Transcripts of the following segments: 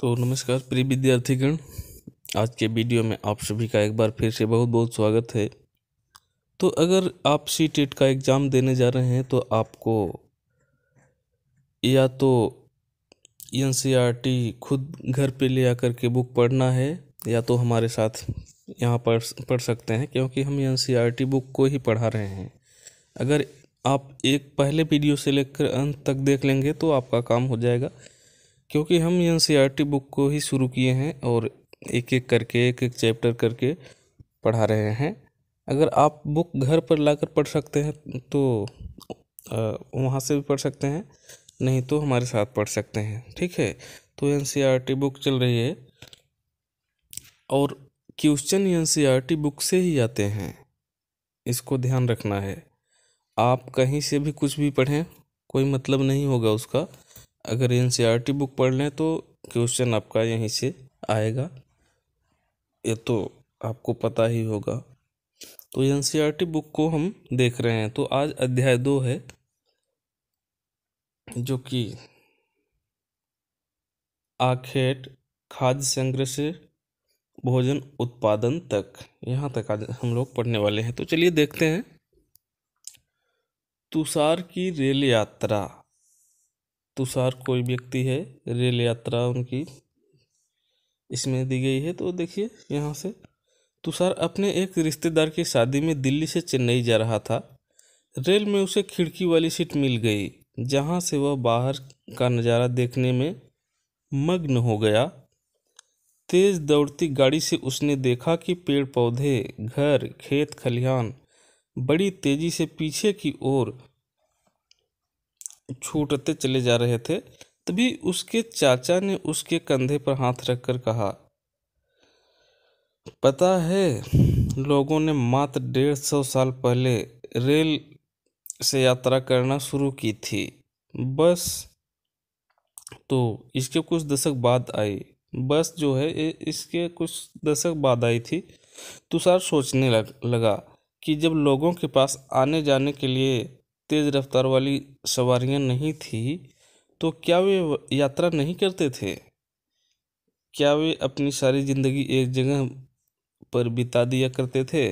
तो नमस्कार प्रिय विद्यार्थीगण, आज के वीडियो में आप सभी का एक बार फिर से बहुत बहुत स्वागत है। तो अगर आप सीटेट का एग्ज़ाम देने जा रहे हैं तो आपको या तो एनसीईआरटी खुद घर पे ले आकर के बुक पढ़ना है या तो हमारे साथ यहाँ पढ़ सकते हैं, क्योंकि हम एनसीईआरटी बुक को ही पढ़ा रहे हैं। अगर आप एक पहले वीडियो से लेकर अंत तक देख लेंगे तो आपका काम हो जाएगा, क्योंकि हम एनसीईआरटी बुक को ही शुरू किए हैं और एक एक चैप्टर करके पढ़ा रहे हैं। अगर आप बुक घर पर लाकर पढ़ सकते हैं तो वहाँ से भी पढ़ सकते हैं, नहीं तो हमारे साथ पढ़ सकते हैं, ठीक है। तो एनसीईआरटी बुक चल रही है और क्वेश्चन एनसीईआरटी बुक से ही आते हैं, इसको ध्यान रखना है। आप कहीं से भी कुछ भी पढ़ें, कोई मतलब नहीं होगा उसका। अगर एनसीईआरटी बुक पढ़ लें तो क्वेश्चन आपका यहीं से आएगा, ये तो आपको पता ही होगा। तो एनसीईआरटी बुक को हम देख रहे हैं। तो आज अध्याय 2 है, जो कि आखेट खाद्य संग्रह से भोजन उत्पादन तक, यहाँ तक आज हम लोग पढ़ने वाले हैं। तो चलिए देखते हैं। तुषार की रेल यात्रा। तुषार कोई व्यक्ति है, रेल यात्रा उनकी इसमें दी गई है। तो देखिए यहाँ से, तुषार अपने एक रिश्तेदार की शादी में दिल्ली से चेन्नई जा रहा था। रेल में उसे खिड़की वाली सीट मिल गई, जहाँ से वह बाहर का नज़ारा देखने में मग्न हो गया। तेज दौड़ती गाड़ी से उसने देखा कि पेड़ पौधे, घर, खेत खलिहान बड़ी तेज़ी से पीछे की ओर छूटते चले जा रहे थे। तभी उसके चाचा ने उसके कंधे पर हाथ रखकर कहा, पता है लोगों ने मात्र 150 साल पहले रेल से यात्रा करना शुरू की थी, बस तो इसके कुछ दशक बाद आई। बस जो है इसके कुछ दशक बाद आई थी। तुषार सोचने लगा कि जब लोगों के पास आने जाने के लिए तेज़ रफ्तार वाली सवारियां नहीं थी तो क्या वे यात्रा नहीं करते थे? क्या वे अपनी सारी ज़िंदगी एक जगह पर बिता दिया करते थे?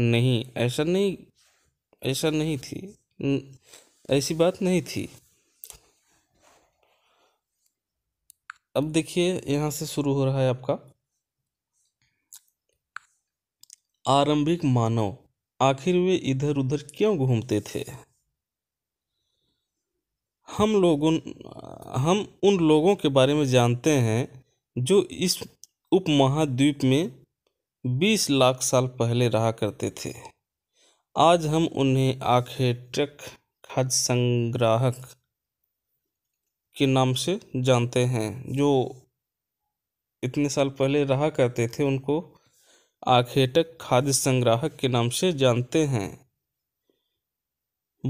नहीं, ऐसी बात नहीं थी। अब देखिए यहाँ से शुरू हो रहा है आपका आरंभिक मानव। आखिर वे इधर उधर क्यों घूमते थे? हम उन लोगों के बारे में जानते हैं जो इस उपमहाद्वीप में 20 लाख साल पहले रहा करते थे। आज हम उन्हें आखेटक खाद्य संग्राहक के नाम से जानते हैं। जो इतने साल पहले रहा करते थे उनको आखेटक खाद्य संग्राहक के नाम से जानते हैं।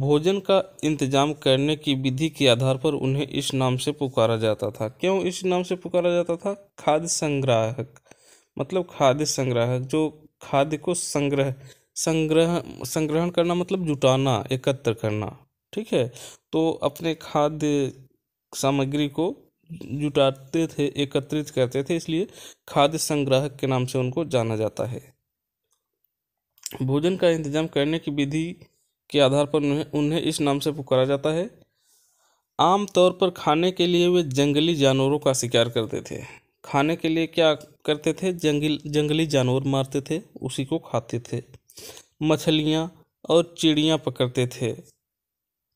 भोजन का इंतजाम करने की विधि के आधार पर उन्हें इस नाम से पुकारा जाता था। क्यों इस नाम से पुकारा जाता था? खाद्य संग्राहक मतलब खाद्य संग्राहक, जो खाद्य को संग्रहण करना मतलब जुटाना, एकत्र करना, ठीक है। तो अपने खाद्य सामग्री को जुटाते थे, एकत्रित करते थे, इसलिए खाद्य संग्राहक के नाम से उनको जाना जाता है। भोजन का इंतजाम करने की विधि के आधार पर उन्हें इस नाम से पुकारा जाता है। आमतौर पर खाने के लिए वे जंगली जानवरों का शिकार करते थे। खाने के लिए क्या करते थे? जंगली जानवर मारते थे, उसी को खाते थे। मछलियाँ और चिड़ियाँ पकड़ते थे,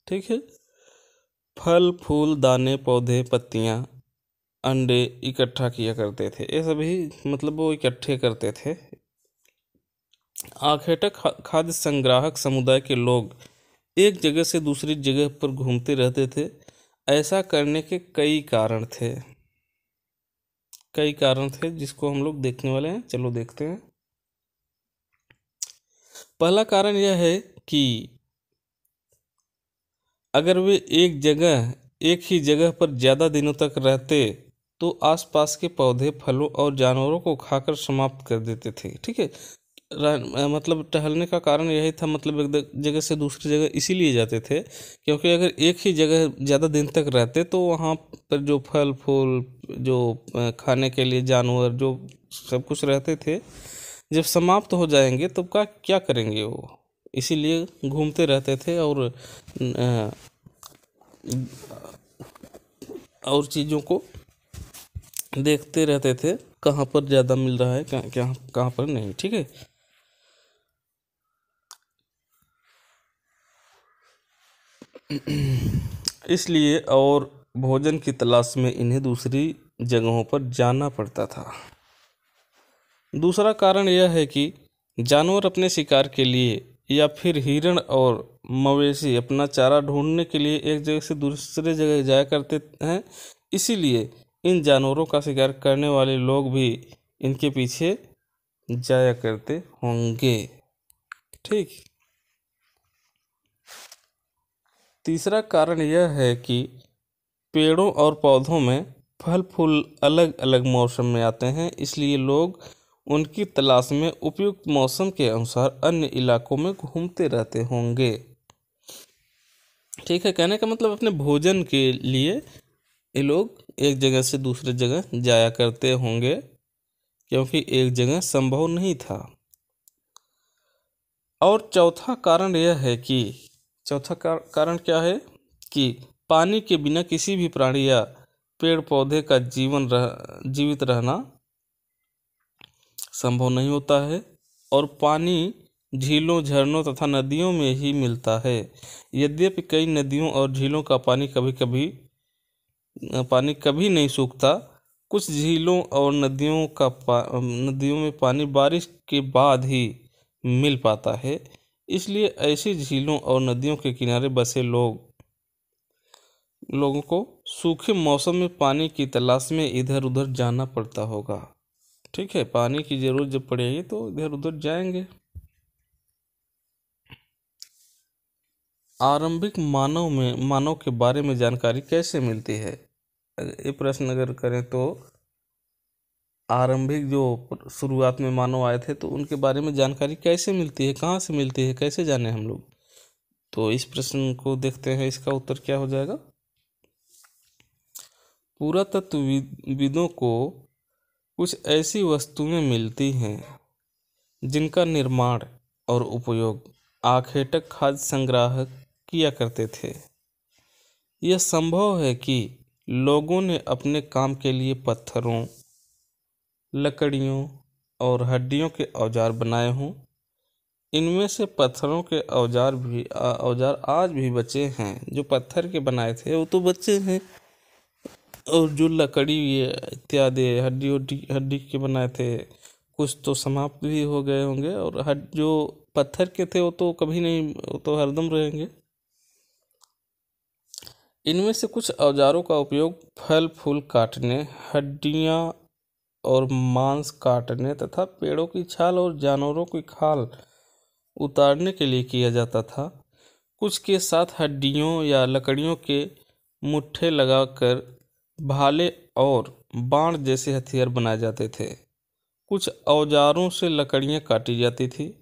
ठीक है। फल फूल दाने पौधे पत्तियाँ अंडे इकट्ठा किया करते थे। ये सभी मतलब वो इकट्ठे करते थे। आखेटक खाद्य संग्राहक समुदाय के लोग एक जगह से दूसरी जगह पर घूमते रहते थे। ऐसा करने के कई कारण थे जिसको हम लोग देखने वाले हैं। चलो देखते हैं। पहला कारण यह है कि अगर वे एक ही जगह पर ज़्यादा दिनों तक रहते तो आसपास के पौधे, फलों और जानवरों को खाकर समाप्त कर देते थे, ठीक है। मतलब टहलने का कारण यही था, मतलब एक जगह से दूसरी जगह इसीलिए जाते थे क्योंकि अगर एक ही जगह ज़्यादा दिन तक रहते तो वहाँ पर जो फल फूल, जो खाने के लिए जानवर, जो सब कुछ रहते थे, जब समाप्त हो जाएंगे तब का क्या करेंगे वो, इसीलिए घूमते रहते थे और चीज़ों को देखते रहते थे, कहाँ पर ज़्यादा मिल रहा है, कहाँ पर नहीं। ठीक है, इसलिए और भोजन की तलाश में इन्हें दूसरी जगहों पर जाना पड़ता था। दूसरा कारण यह है कि जानवर अपने शिकार के लिए या फिर हिरण और मवेशी अपना चारा ढूंढने के लिए एक जगह से दूसरे जगह जाया करते हैं, इसीलिए इन जानवरों का शिकार करने वाले लोग भी इनके पीछे जाया करते होंगे। ठीक, तीसरा कारण यह है कि पेड़ों और पौधों में फल फूल अलग अलग मौसम में आते हैं, इसलिए लोग उनकी तलाश में उपयुक्त मौसम के अनुसार अन्य इलाकों में घूमते रहते होंगे। ठीक है, कहने का मतलब अपने भोजन के लिए ये लोग एक जगह से दूसरे जगह जाया करते होंगे क्योंकि एक जगह संभव नहीं था। और चौथा कारण यह है कि चौथा कारण क्या है कि पानी के बिना किसी भी प्राणी या पेड़ पौधे का जीवित रहना संभव नहीं होता है, और पानी झीलों, झरनों तथा नदियों में ही मिलता है। यद्यपि कई नदियों और झीलों का पानी कभी नहीं सूखता। कुछ झीलों और नदियों में पानी बारिश के बाद ही मिल पाता है, इसलिए ऐसी झीलों और नदियों के किनारे बसे लोगों को सूखे मौसम में पानी की तलाश में इधर उधर जाना पड़ता होगा। ठीक है, पानी की ज़रूरत जब पड़ेगी तो इधर उधर जाएंगे। आरंभिक मानव के बारे में जानकारी कैसे मिलती है, ये प्रश्न अगर करें तो आरंभिक जो शुरुआत में मानव आए थे तो उनके बारे में जानकारी कैसे मिलती है, कहाँ से मिलती है, कैसे जाने हम लोग, तो इस प्रश्न को देखते हैं। इसका उत्तर क्या हो जाएगा, पुरातत्वविदों को कुछ ऐसी वस्तुएं मिलती हैं जिनका निर्माण और उपयोग आखेटक खाद्य संग्राहक किया करते थे। यह संभव है कि लोगों ने अपने काम के लिए पत्थरों, लकड़ियों और हड्डियों के औजार बनाए हों। इनमें से पत्थरों के औजार आज भी बचे हैं, जो पत्थर के बनाए थे वो तो बचे हैं, और जो लकड़ी इत्यादि हड्डी के बनाए थे कुछ तो समाप्त भी हो गए होंगे, और जो पत्थर के थे वो तो कभी नहीं, वो तो हरदम रहेंगे। इनमें से कुछ औजारों का उपयोग फल फूल काटने, हड्डियां और मांस काटने तथा पेड़ों की छाल और जानवरों की खाल उतारने के लिए किया जाता था। कुछ के साथ हड्डियों या लकड़ियों के मुट्ठे लगाकर भाले और बाण जैसे हथियार बनाए जाते थे। कुछ औजारों से लकड़ियां काटी जाती थी।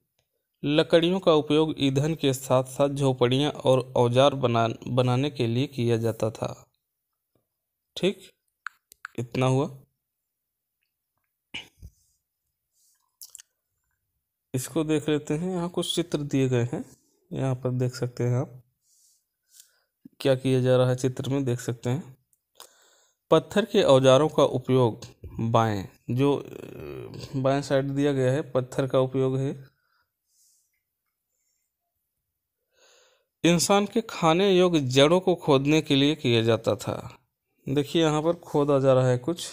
लकड़ियों का उपयोग ईंधन के साथ साथ झोपड़ियाँ और औजार बनाने के लिए किया जाता था। ठीक, इतना हुआ। इसको देख लेते हैं, यहाँ कुछ चित्र दिए गए हैं, यहाँ पर देख सकते हैं आप क्या किया जा रहा है, चित्र में देख सकते हैं। पत्थर के औजारों का उपयोग बाएं साइड दिया गया है, पत्थर का उपयोग है। इंसान के खाने योग्य जड़ों को खोदने के लिए किया जाता था। देखिए यहाँ पर खोदा जा रहा है कुछ।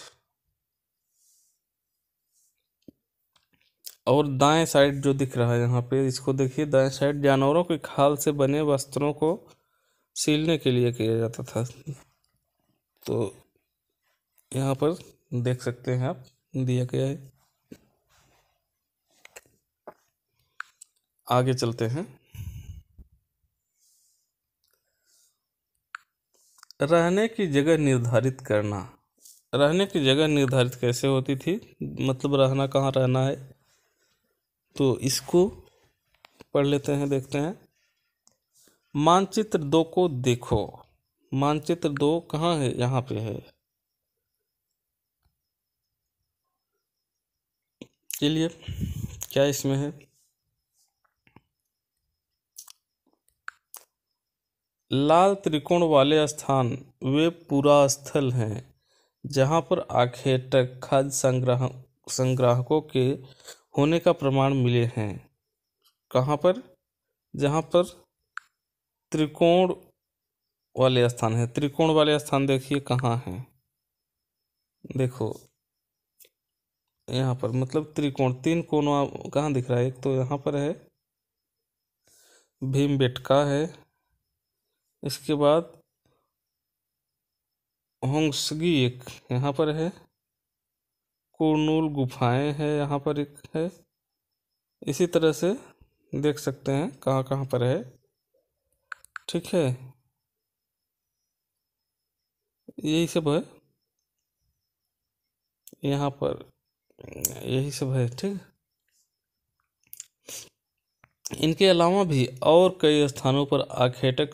और दाएं साइड जो दिख रहा है यहाँ पे, इसको देखिए, दाएं साइड जानवरों के खाल से बने वस्त्रों को सिलने के लिए किया जाता था। तो यहाँ पर देख सकते हैं आप, दिया गया है। आगे चलते हैं। रहने की जगह निर्धारित करना। रहने की जगह निर्धारित कैसे होती थी, मतलब रहना कहाँ रहना है, तो इसको पढ़ लेते हैं, देखते हैं। मानचित्र दो को देखो। मानचित्र दो कहाँ है? यहाँ पे है। चलिए क्या इसमें है? लाल त्रिकोण वाले स्थान वे पूरा स्थल हैं जहाँ पर आखेटक खाद्य संग्राहकों के होने का प्रमाण मिले हैं। कहाँ पर? जहाँ पर त्रिकोण वाले स्थान है। त्रिकोण वाले स्थान देखिए कहाँ है, देखो यहाँ पर, मतलब त्रिकोण, तीन कोण कहाँ दिख रहा है? एक तो यहाँ पर है भीमबेटका है, इसके बाद हंगसगी एक यहाँ पर है, कुर्नूल गुफाएं है यहाँ पर एक है। इसी तरह से देख सकते हैं कहाँ पर है। ठीक है, यही सब है यहाँ पर, यही सब है। ठीक, इनके अलावा भी और कई स्थानों पर आखेटक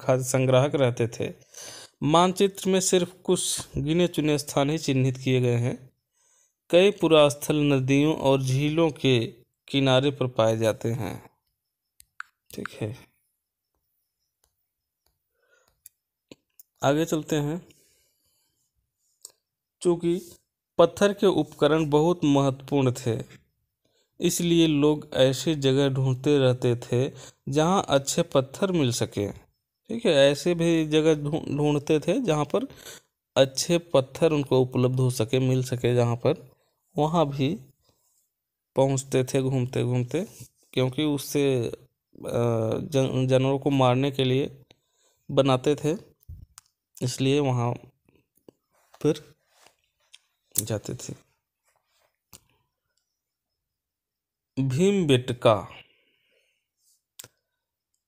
खाद्य संग्राहक रहते थे। मानचित्र में सिर्फ कुछ गिने चुने स्थान ही चिन्हित किए गए हैं। कई पुरास्थल नदियों और झीलों के किनारे पर पाए जाते हैं। ठीक है, आगे चलते हैं। चूँकि पत्थर के उपकरण बहुत महत्वपूर्ण थे, इसलिए लोग ऐसी जगह ढूंढते रहते थे जहां अच्छे पत्थर मिल सके। ठीक है, ऐसे भी जगह ढूंढते थे जहां पर अच्छे पत्थर उनको उपलब्ध हो सके, मिल सके, जहां पर वहां भी पहुंचते थे घूमते घूमते, क्योंकि उससे जानवरों को मारने के लिए बनाते थे, इसलिए वहां पर जाते थे। भीमबेटका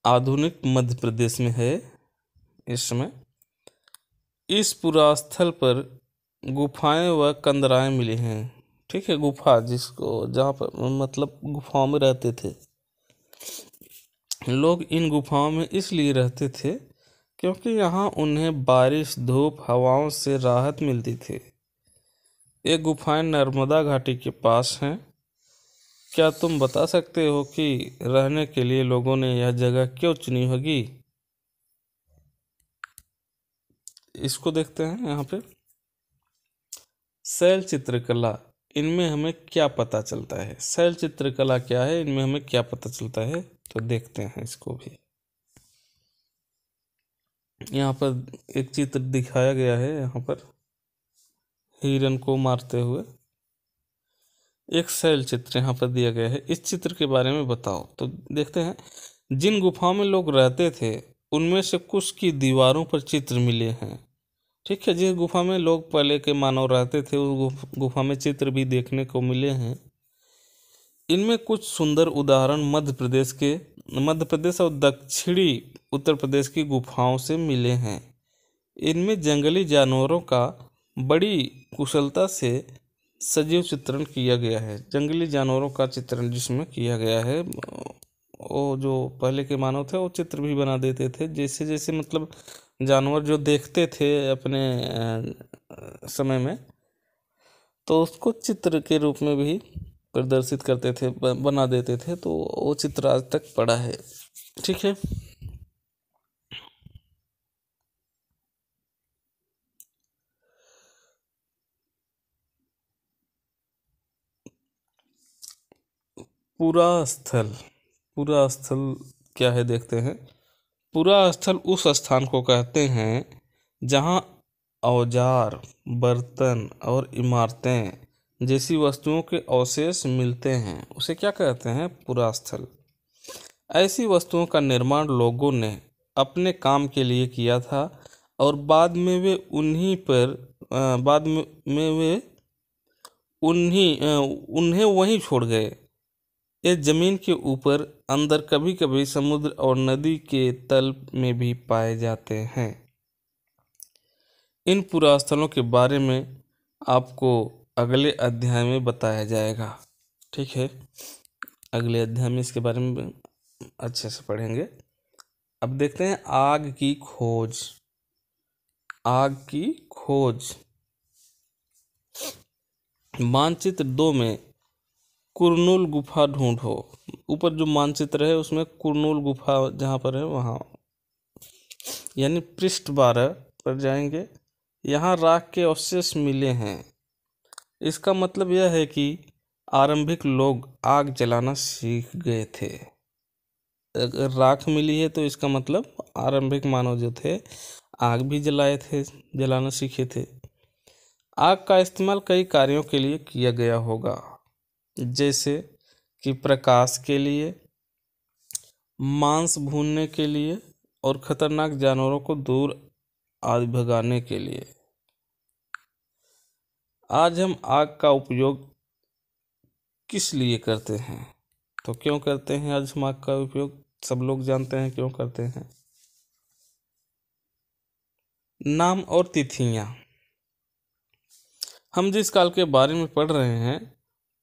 आधुनिक मध्य प्रदेश में है। इसमें इस पुरास्थल पर गुफाएं व कंदराएं मिली हैं। ठीक है, गुफा जिसको, जहाँ पर मतलब गुफाओं में रहते थे लोग। इन गुफाओं में इसलिए रहते थे क्योंकि यहाँ उन्हें बारिश, धूप, हवाओं से राहत मिलती थी। ये गुफाएं नर्मदा घाटी के पास हैं। क्या तुम बता सकते हो कि रहने के लिए लोगों ने यह जगह क्यों चुनी होगी? इसको देखते हैं यहाँ पे। शैल चित्रकला, इनमें हमें क्या पता चलता है? शैल चित्रकला क्या है, इनमें हमें क्या पता चलता है, तो देखते हैं इसको भी। यहाँ पर एक चित्र दिखाया गया है, यहाँ पर हिरण को मारते हुए एक शैल चित्र यहाँ पर दिया गया है। इस चित्र के बारे में बताओ, तो देखते हैं। जिन गुफाओं में लोग रहते थे उनमें से कुछ की दीवारों पर चित्र मिले हैं। ठीक है, जिस गुफा में लोग पहले के मानव रहते थे उस गुफा में चित्र भी देखने को मिले हैं। इनमें कुछ सुंदर उदाहरण मध्य प्रदेश और दक्षिणी उत्तर प्रदेश की गुफाओं से मिले हैं। इनमें जंगली जानवरों का बड़ी कुशलता से सजीव चित्रण किया गया है। जंगली जानवरों का चित्रण जिसमें किया गया है, वो जो पहले के मानव थे वो चित्र भी बना देते थे। जैसे जैसे मतलब जानवर जो देखते थे अपने समय में, तो उसको चित्र के रूप में भी प्रदर्शित करते थे, बना देते थे। तो वो चित्र आज तक पड़ा है। ठीक है, पूरा स्थल क्या है देखते हैं। पूरा स्थल उस स्थान को कहते हैं जहां औजार, बर्तन और इमारतें जैसी वस्तुओं के अवशेष मिलते हैं, उसे क्या कहते हैं? पूरा स्थल। ऐसी वस्तुओं का निर्माण लोगों ने अपने काम के लिए किया था और बाद में वे उन्हें वहीं छोड़ गए। ये जमीन के ऊपर, अंदर, कभी कभी समुद्र और नदी के तल में भी पाए जाते हैं। इन पुरास्थलों के बारे में आपको अगले अध्याय में बताया जाएगा। ठीक है, अगले अध्याय में इसके बारे में अच्छे से पढ़ेंगे। अब देखते हैं आग की खोज। आग की खोज मानचित्र 2 में कुरनूल गुफा ढूंढो। ऊपर जो मानचित्र है उसमें कुरनूल गुफा जहाँ पर है वहाँ, यानी पृष्ठ 12 पर जाएंगे। यहाँ राख के अवशेष मिले हैं। इसका मतलब यह है कि आरंभिक लोग आग जलाना सीख गए थे। अगर राख मिली है तो इसका मतलब आरंभिक मानव जो थे आग भी जलाए थे, जलाना सीखे थे। आग का इस्तेमाल कई कार्यों के लिए किया गया होगा, जैसे कि प्रकाश के लिए, मांस भूनने के लिए और खतरनाक जानवरों को दूर आदि भगाने के लिए। आज हम आग का उपयोग किस लिए करते हैं, तो क्यों करते हैं आज हम आग का उपयोग, सब लोग जानते हैं क्यों करते हैं। नाम और तिथियां। हम जिस काल के बारे में पढ़ रहे हैं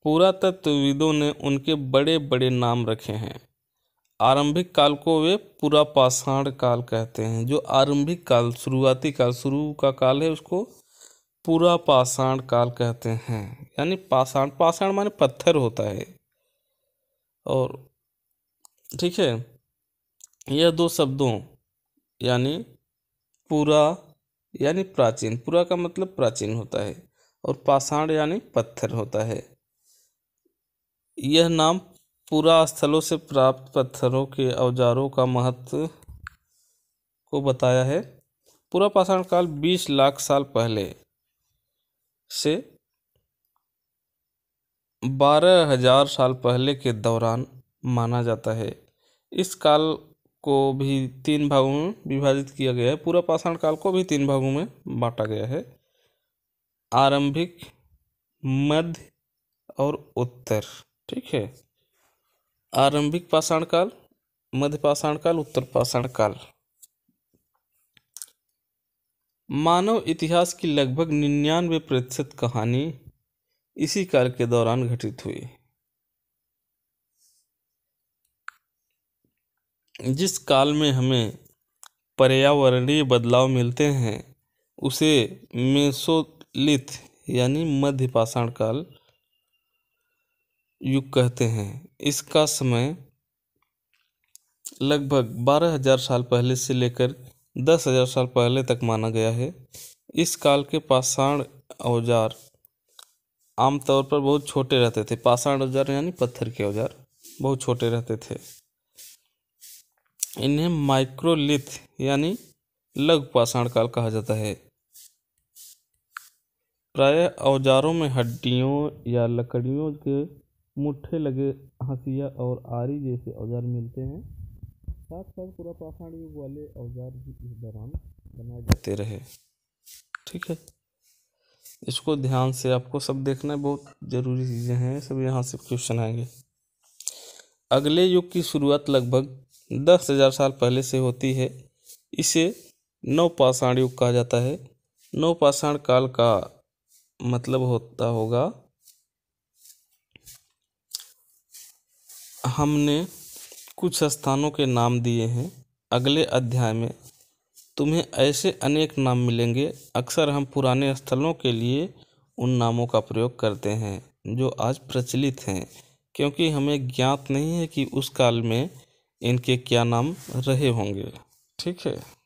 पुरातत्वविदों ने उनके बड़े बड़े नाम रखे हैं। आरंभिक काल को वे पुरापाषाण काल कहते हैं। जो आरंभिक काल, शुरुआती काल, शुरू का काल है उसको पुरापाषाण काल कहते हैं। यानी पाषाण, पाषाण माने पत्थर होता है। और ठीक है, यह दो शब्दों यानी पुरा यानी प्राचीन, पुरा का मतलब प्राचीन होता है और पाषाण यानी पत्थर होता है। यह नाम पुरा स्थलों से प्राप्त पत्थरों के औजारों का महत्व को बताया है। पुरा पाषाण काल 20 लाख साल पहले से 12,000 साल पहले के दौरान माना जाता है। इस काल को भी 3 भागों में विभाजित किया गया है। पूरा पाषाण काल को भी 3 भागों में बांटा गया है, आरंभिक, मध्य और उत्तर। ठीक है, आरंभिक पाषाण काल, मध्य पाषाण काल, उत्तर पाषाण काल। मानव इतिहास की लगभग 99% कहानी इसी काल के दौरान घटित हुई, जिस काल में हमें पर्यावरणीय बदलाव मिलते हैं उसे मेसोलिथ यानी मध्य पाषाण काल युग कहते हैं। इसका समय लगभग 12,000 साल पहले से लेकर 10,000 साल पहले तक माना गया है। इस काल के पाषाण औजार आमतौर पर बहुत छोटे रहते थे। पाषाण औजार यानी पत्थर के औजार बहुत छोटे रहते थे। इन्हें माइक्रोलिथ यानी लघु पाषाण काल कहा जाता है। प्रायः औजारों में हड्डियों या लकड़ियों के मुट्ठे लगे हंसिया और आरी जैसे औजार मिलते हैं। साथ साथ पूरा पाषाण युग वाले औजार भी इस दौरान बनाए जाते रहे। ठीक है, इसको ध्यान से आपको सब देखना है, बहुत ज़रूरी चीज़ें हैं, सब यहाँ से क्वेश्चन आएंगे। अगले युग की शुरुआत लगभग 10,000 साल पहले से होती है। इसे नवपाषाण युग कहा जाता है। नवपाषाण काल का मतलब होता होगा हमने कुछ स्थानों के नाम दिए हैं। अगले अध्याय में तुम्हें ऐसे अनेक नाम मिलेंगे। अक्सर हम पुराने स्थलों के लिए उन नामों का प्रयोग करते हैं जो आज प्रचलित हैं, क्योंकि हमें ज्ञात नहीं है कि उस काल में इनके क्या नाम रहे होंगे। ठीक है।